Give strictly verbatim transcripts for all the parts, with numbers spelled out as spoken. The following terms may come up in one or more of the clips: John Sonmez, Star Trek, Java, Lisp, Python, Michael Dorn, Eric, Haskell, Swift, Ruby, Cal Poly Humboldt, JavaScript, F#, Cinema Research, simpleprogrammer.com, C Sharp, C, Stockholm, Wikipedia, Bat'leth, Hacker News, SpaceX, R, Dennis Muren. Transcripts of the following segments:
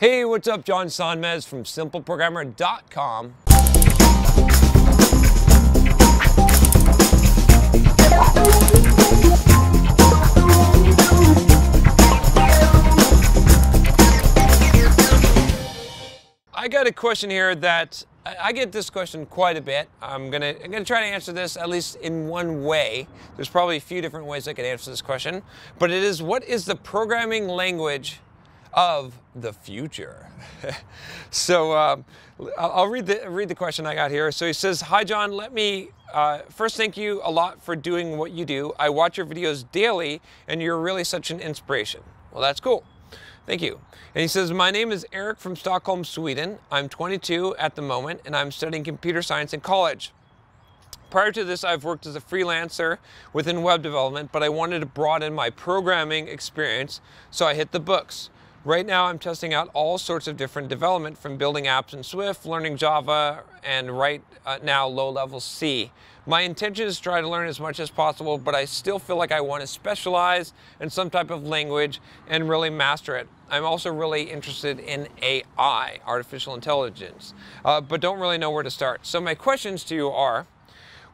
Hey, what's up? John Sonmez from simple programmer dot com. I got a question here that I get this question quite a bit. I'm gonna I'm gonna try to answer this at least in one way. There's probably a few different ways I could answer this question, but it is, what is the programming language of the future? So um, I'll read the read the question I got here. So he says, "Hi John, let me uh, first thank you a lot for doing what you do. I watch your videos daily, and you're really such an inspiration." Well, that's cool. Thank you. And he says, "My name is Eric from Stockholm, Sweden. I'm twenty-two at the moment, and I'm studying computer science in college. Prior to this, I've worked as a freelancer within web development, but I wanted to broaden my programming experience, so I hit the books. Right now, I'm testing out all sorts of different development, from building apps in Swift, learning Java, and right now, low-level C. My intention is to try to learn as much as possible, but I still feel like I want to specialize in some type of language and really master it. I'm also really interested in A I, artificial intelligence, uh, but don't really know where to start. So my questions to you are,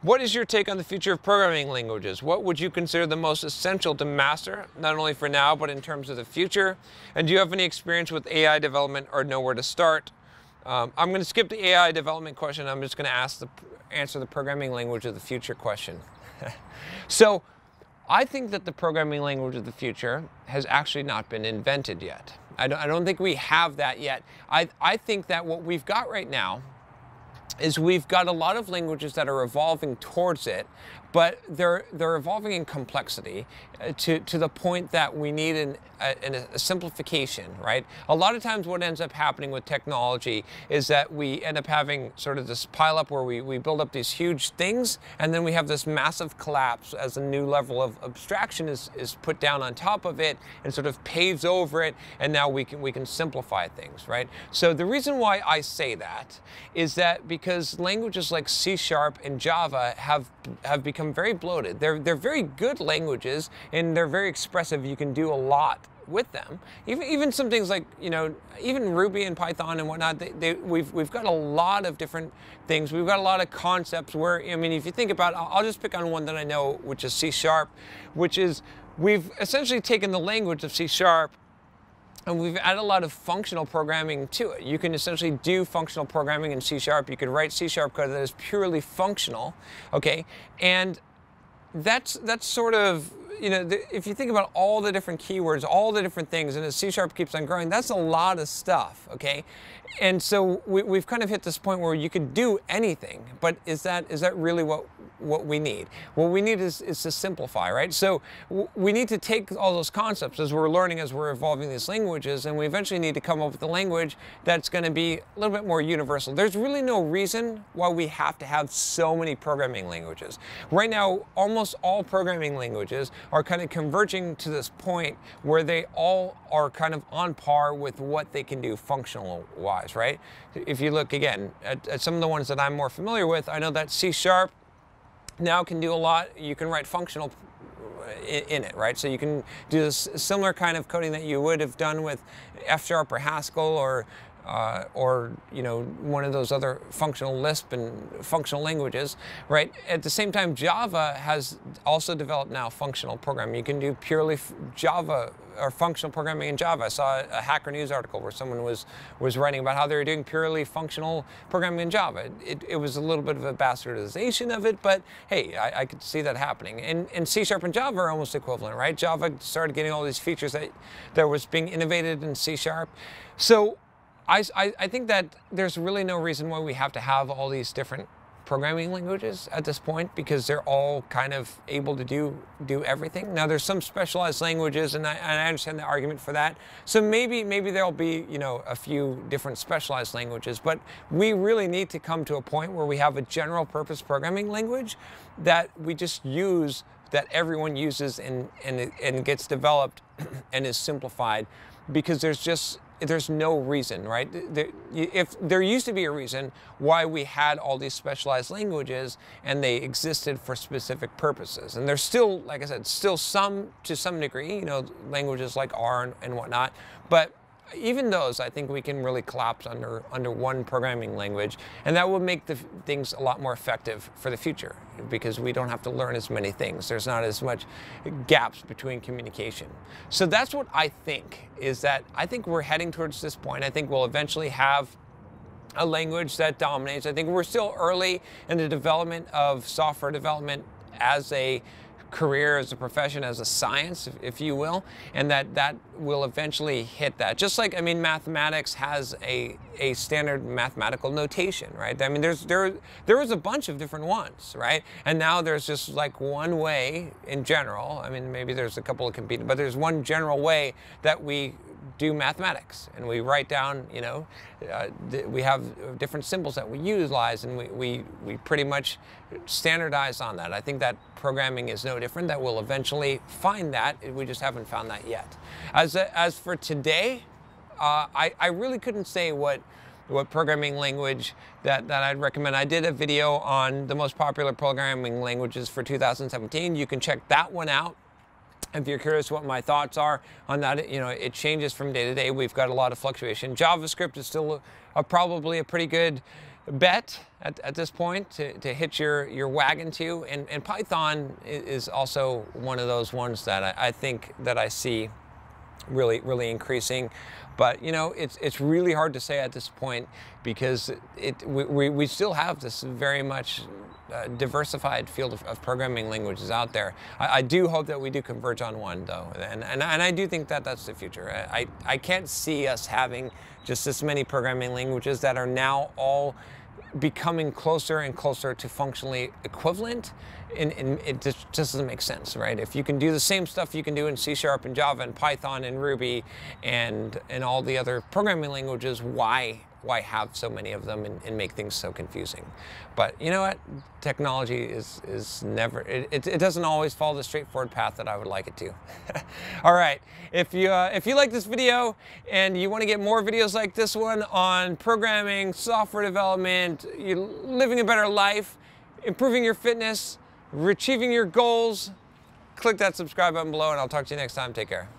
what is your take on the future of programming languages? What would you consider the most essential to master, not only for now, but in terms of the future? And do you have any experience with A I development or know where to start?" Um, I'm going to skip the A I development question. I'm just going to ask the, answer the programming language of the future question. So I think that the programming language of the future has actually not been invented yet. I don't, I don't think we have that yet. I, I think that what we've got right now is we've got a lot of languages that are evolving towards it, but they're they're evolving in complexity uh, to to the point that we need an a, a simplification, right? A lot of times what ends up happening with technology is that we end up having sort of this pile up where we, we build up these huge things, and then we have this massive collapse as a new level of abstraction is, is put down on top of it and sort of paves over it, and now we can we can simplify things, right? So the reason why I say that is that because languages like C Sharp and Java have have become Become very bloated. They're they're very good languages, and they're very expressive. You can do a lot with them. Even even some things like, you know, even Ruby and Python and whatnot. They, they we've we've got a lot of different things. We've got a lot of concepts. Where I mean, if you think about, I'll, I'll just pick on one that I know, which is C Sharp, which is we've essentially taken the language of C Sharp, and we've added a lot of functional programming to it. You can essentially do functional programming in C Sharp. You can write C Sharp code that is purely functional, okay? And that's that's sort of, you know, the, if you think about all the different keywords, all the different things, and as C Sharp keeps on growing, that's a lot of stuff, okay? And so we, we've kind of hit this point where you could do anything, but is that is that really what what we need? What we need is, is to simplify, right? So w we need to take all those concepts as we're learning, as we're evolving these languages, and we eventually need to come up with a language that's going to be a little bit more universal. There's really no reason why we have to have so many programming languages. Right now, almost all programming languages are kind of converging to this point where they all are kind of on par with what they can do functional-wise, right? If you look, again, at, at some of the ones that I'm more familiar with, I know that C Sharp now can do a lot. You can write functional in it, right? So you can do this similar kind of coding that you would have done with F sharp or Haskell or, uh, or you know, one of those other functional Lisp and functional languages, right? At the same time, Java has also developed now functional programming. You can do purely Java or functional programming in Java. I saw a Hacker News article where someone was was writing about how they were doing purely functional programming in Java. It, it was a little bit of a bastardization of it, but hey, I, I could see that happening. And, and C Sharp and Java are almost equivalent, right? Java started getting all these features that, that was being innovated in C Sharp. So I, I, I think that there's really no reason why we have to have all these different programming languages at this point, because they're all kind of able to do do everything. Now there's some specialized languages, and I, and I understand the argument for that. So maybe maybe there'll be, you know, a few different specialized languages, but we really need to come to a point where we have a general purpose programming language that we just use, that everyone uses and and and gets developed and is simplified, because there's just there's no reason, right? There, if there used to be a reason why we had all these specialized languages, and they existed for specific purposes. And there's still, like I said, still some to some degree, you know, languages like R and, and whatnot. But even those, I think we can really collapse under, under one programming language, and that will make the things a lot more effective for the future, because we don't have to learn as many things. There's not as much gaps between communication. So that's what I think, is that I think we're heading towards this point. I think we'll eventually have a language that dominates. I think we're still early in the development of software development as a career, as a profession, as a science, if, if you will, and that that will eventually hit that. Just like, I mean, mathematics has a a standard mathematical notation, right? I mean, there's there there was a bunch of different ones, right? And now there's just like one way in general. I mean, maybe there's a couple of competing, but there's one general way that we do mathematics, and we write down, you know, uh, we have different symbols that we utilize, and we, we, we pretty much standardize on that. I think that programming is no different, that we'll eventually find that, we just haven't found that yet. As, a, as for today, uh, I, I really couldn't say what, what programming language that, that I'd recommend. I did a video on the most popular programming languages for two thousand seventeen. You can check that one out. If you're curious what my thoughts are on that, you know, it changes from day to day. We've got a lot of fluctuation. JavaScript is still a, a, probably a pretty good bet at, at this point to, to hitch your, your wagon to. And, and Python is also one of those ones that I, I think that I see really, really increasing. But, you know, it's, it's really hard to say at this point, because it, we, we, we still have this very much Uh, diversified field of, of programming languages out there. I, I do hope that we do converge on one, though, and, and, and I do think that that's the future. I, I, I can't see us having just this many programming languages that are now all becoming closer and closer to functionally equivalent, and, and it just, just doesn't make sense, right? If you can do the same stuff you can do in C Sharp and Java and Python and Ruby and, and all the other programming languages, why? Why have so many of them and, and make things so confusing? But you know what? Technology is, is never, it, it, it doesn't always follow the straightforward path that I would like it to. All right, if you, uh, if you like this video and you want to get more videos like this one on programming, software development, you're living a better life, improving your fitness, achieving your goals, click that subscribe button below, and I'll talk to you next time. Take care.